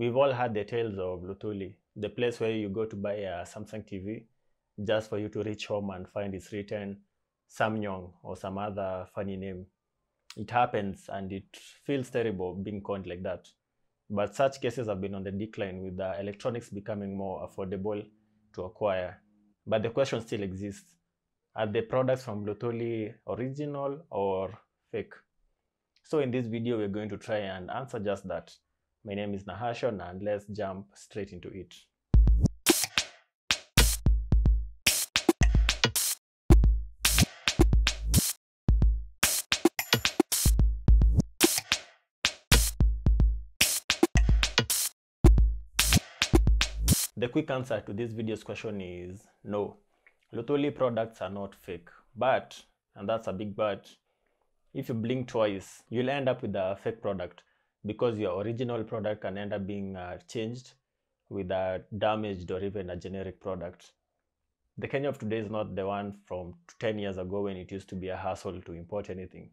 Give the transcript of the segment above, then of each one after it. We've all heard the tales of Luthuli, the place where you go to buy a Samsung TV just for you to reach home and find it's written Samyong or some other funny name. It happens and it feels terrible being conned like that. But such cases have been on the decline, with the electronics becoming more affordable to acquire. But the question still exists. Are the products from Luthuli original or fake? So in this video, we're going to try and answer just that. My name is Nahashon, and let's jump straight into it. The quick answer to this video's question is no. Luthuli products are not fake. But, and that's a big but, if you blink twice, you'll end up with a fake product, because your original product can end up being changed with a damaged or even a generic product. The Kenya of today is not the one from 10 years ago when it used to be a hassle to import anything.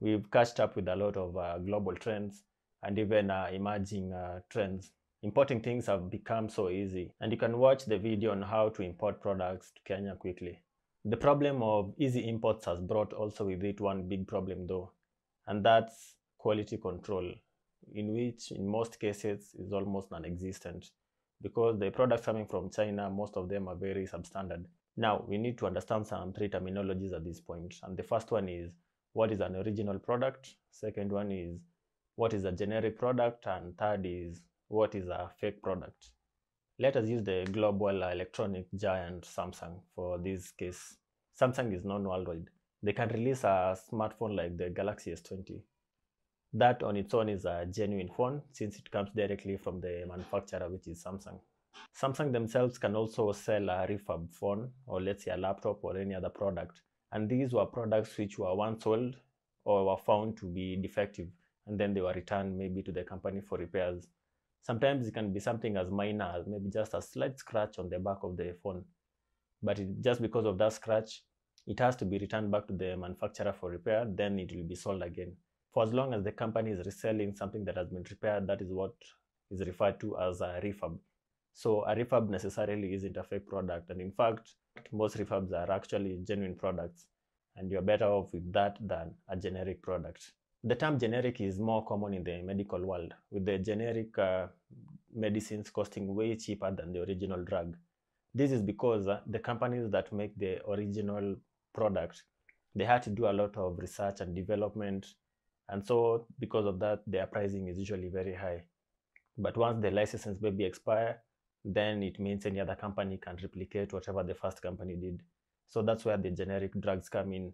We've catched up with a lot of global trends and even emerging trends. Importing things have become so easy, and you can watch the video on how to import products to Kenya quickly. The problem of easy imports has brought also with it one big problem though, and that's quality control, which in most cases is almost non-existent, because the products coming from China, most of them are very substandard. Now we need to understand some three terminologies at this point, and the first one is what is an original product, second one is what is a generic product, and third is what is a fake product. Let us use the global electronic giant Samsung for this case. Samsung is known worldwide. They can release a smartphone like the Galaxy S20. That on its own is a genuine phone, since it comes directly from the manufacturer, which is Samsung. Samsung themselves can also sell a refurb phone, or let's say a laptop or any other product. And these were products which were once sold or were found to be defective, and then they were returned maybe to the company for repairs. Sometimes it can be something as minor as maybe just a slight scratch on the back of the phone. But just because of that scratch, it has to be returned back to the manufacturer for repair, then it will be sold again. For as long as the company is reselling something that has been repaired, that is what is referred to as a refurb. So a refurb necessarily isn't a fake product, and in fact, most refurbs are actually genuine products, and you're better off with that than a generic product. The term generic is more common in the medical world, with the generic medicines costing way cheaper than the original drug. This is because the companies that make the original product, they had to do a lot of research and development, and so because of that, their pricing is usually very high. But once the licenses maybe expire, then it means any other company can replicate whatever the first company did. So that's where the generic drugs come in.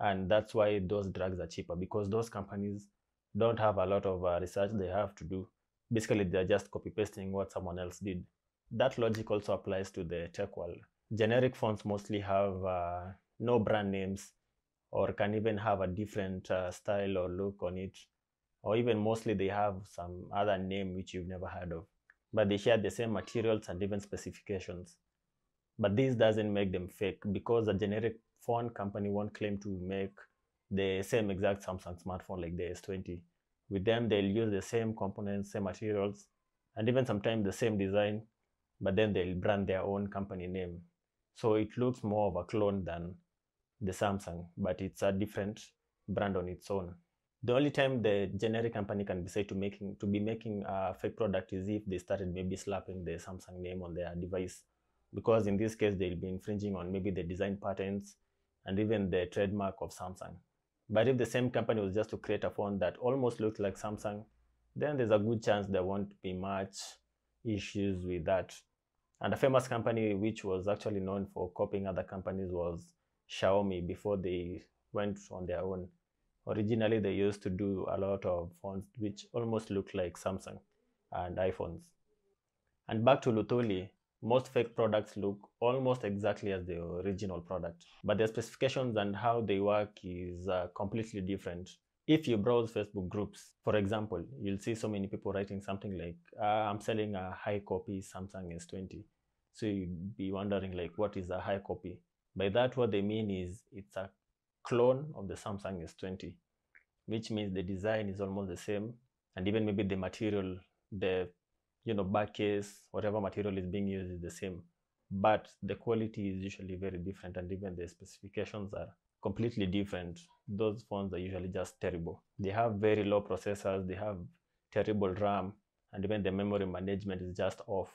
And that's why those drugs are cheaper, because those companies don't have a lot of research they have to do. Basically, they're just copy-pasting what someone else did. That logic also applies to the tech world. Generic phones mostly have no brand names, or can even have a different style or look on it. Or even mostly they have some other name which you've never heard of. But they share the same materials and even specifications. But this doesn't make them fake, because a generic phone company won't claim to make the same exact Samsung smartphone like the S20. With them, they'll use the same components, same materials, and even sometimes the same design, but then they'll brand their own company name. So it looks more of a clone than the Samsung, but it's a different brand on its own. The only time the generic company can be said to be making a fake product is if they started maybe slapping the Samsung name on their device, because in this case, they'll be infringing on maybe the design patents and even the trademark of Samsung. But if the same company was just to create a phone that almost looks like Samsung, then there's a good chance there won't be much issues with that. And a famous company which was actually known for copying other companies was Xiaomi before they went on their own. Originally, they used to do a lot of phones which almost looked like Samsung and iPhones. And back to Luthuli. Most fake products look almost exactly as the original product, but their specifications and how they work is completely different. If you browse Facebook groups, for example, you'll see so many people writing something like, I'm selling a high copy Samsung S20. So you'd be wondering, like, what is a high copy? By that, what they mean is it's a clone of the Samsung S20, which means the design is almost the same, and even maybe the material, the back case, whatever material is being used is the same, but the quality is usually very different, and even the specifications are completely different. Those phones are usually just terrible. They have very low processors, they have terrible RAM, and even the memory management is just off.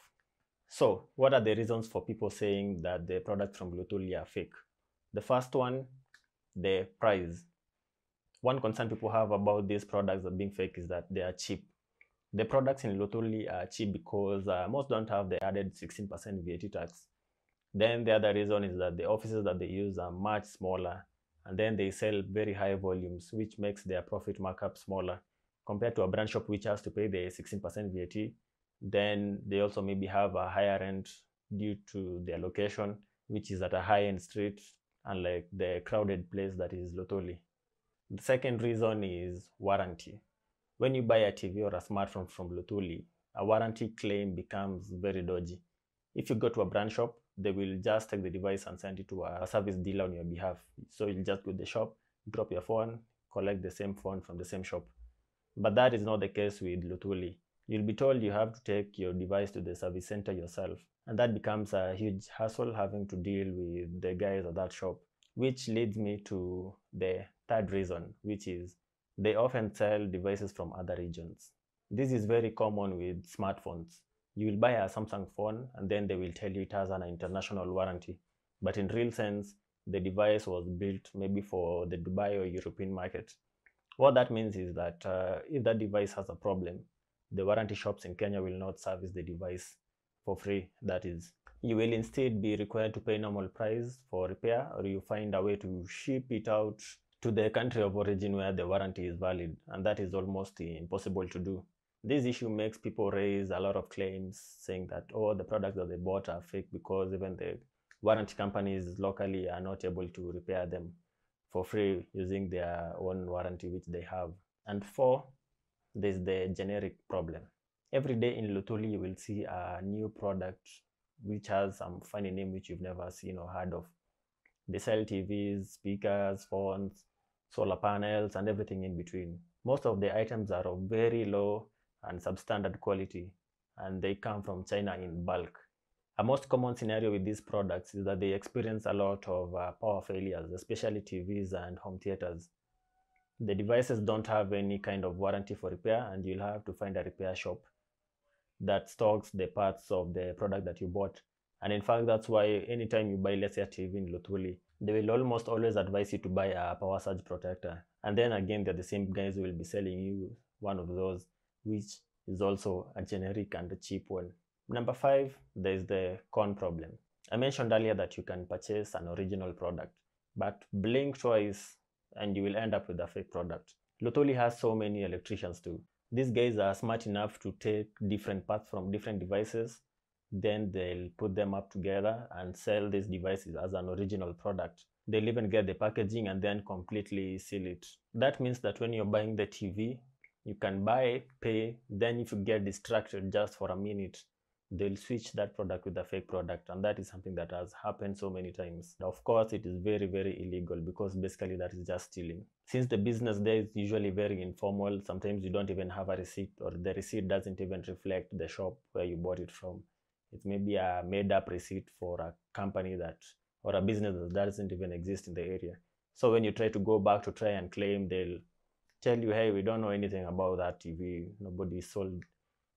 So what are the reasons for people saying that the products from Luthuli are fake? The first one, the price. One concern people have about these products that being fake is that they are cheap. The products in Luthuli are cheap because most don't have the added 16% VAT tax. Then the other reason is that the offices that they use are much smaller, and then they sell very high volumes, which makes their profit markup smaller compared to a brand shop which has to pay the 16% VAT. Then they also maybe have a higher rent due to their location, which is at a high-end street, unlike the crowded place that is Luthuli. The second reason is warranty. When you buy a TV or a smartphone from Luthuli, a warranty claim becomes very dodgy. If you go to a brand shop, they will just take the device and send it to a service dealer on your behalf. So you'll just go to the shop, drop your phone, collect the same phone from the same shop. But that is not the case with Luthuli. You'll be told you have to take your device to the service center yourself. And that becomes a huge hassle having to deal with the guys at that shop. Which leads me to the third reason, which is they often sell devices from other regions. This is very common with smartphones. You will buy a Samsung phone and then they will tell you it has an international warranty. But in real sense, the device was built maybe for the Dubai or European market. What that means is that if that device has a problem, the warranty shops in Kenya will not service the device for free. That is, you will instead be required to pay normal price for repair, or you find a way to ship it out to the country of origin where the warranty is valid, and that is almost impossible to do. This issue makes people raise a lot of claims saying that, oh, the products that they bought are fake because even the warranty companies locally are not able to repair them for free using their own warranty which they have. And four, there's the generic problem. Every day in Luthuli you will see a new product which has some funny name which you've never seen or heard of. They sell TVs, speakers, phones, solar panels, and everything in between. Most of the items are of very low and substandard quality, and they come from China in bulk. A most common scenario with these products is that they experience a lot of power failures, especially TVs and home theaters. The devices don't have any kind of warranty for repair, and you'll have to find a repair shop that stocks the parts of the product that you bought. And in fact, that's why anytime you buy, let's say, a TV in Luthuli, they will almost always advise you to buy a power surge protector. And then again, they're the same guys who will be selling you one of those, which is also a generic and a cheap one. Number five, there's the con problem. I mentioned earlier that you can purchase an original product, but blink twice and you will end up with a fake product. Luthuli has so many electricians too. These guys are smart enough to take different parts from different devices, then they'll put them up together and sell these devices as an original product. They'll even get the packaging and then completely seal it. That means that when you're buying the TV, you can buy, pay, then if you get distracted just for a minute, they'll switch that product with a fake product, and that is something that has happened so many times. Of course, it is very, very illegal because basically that is just stealing. Since the business there is usually very informal, sometimes you don't even have a receipt, or the receipt doesn't even reflect the shop where you bought it from. It may be a made-up receipt for a company that, or a business that doesn't even exist in the area. So when you try to go back to try and claim, they'll tell you, hey, we don't know anything about that TV. Nobody sold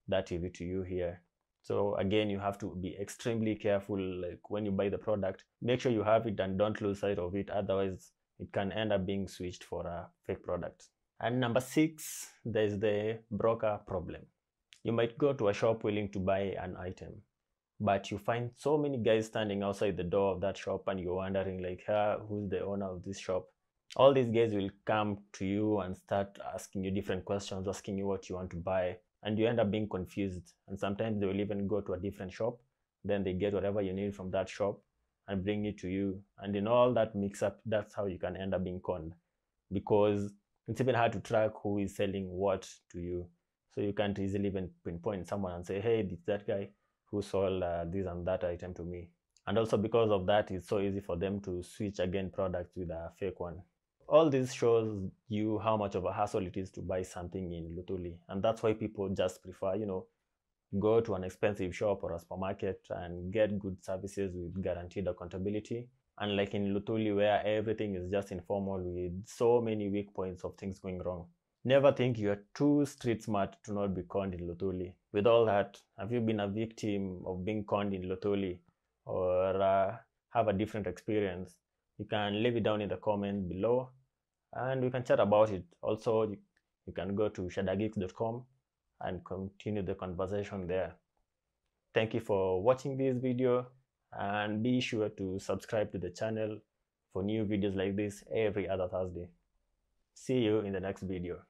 that TV to you here. So again, you have to be extremely careful. Like when you buy the product, make sure you have it and don't lose sight of it. Otherwise, it can end up being switched for a fake product. And number six, there's the broker problem. You might go to a shop willing to buy an item, but you find so many guys standing outside the door of that shop and you're wondering like, hey, who's the owner of this shop? All these guys will come to you and start asking you different questions, asking you what you want to buy, and you end up being confused. And sometimes they will even go to a different shop, then they get whatever you need from that shop and bring it to you. And in all that mix up, that's how you can end up being conned, because it's even hard to track who is selling what to you. So you can't easily even pinpoint someone and say, hey, it's that guy who sold this and that item to me. And also because of that, it's so easy for them to switch again products with a fake one. All this shows you how much of a hassle it is to buy something in Luthuli. And that's why people just prefer, go to an expensive shop or a supermarket and get good services with guaranteed accountability. Unlike in Luthuli, where everything is just informal with so many weak points of things going wrong. Never think you're too street smart to not be conned in Luthuli. With all that, have you been a victim of being conned in Luthuli or have a different experience? You can leave it down in the comments below and we can chat about it. Also, you can go to shadageeks.com and continue the conversation there. Thank you for watching this video and be sure to subscribe to the channel for new videos like this every other Thursday. See you in the next video.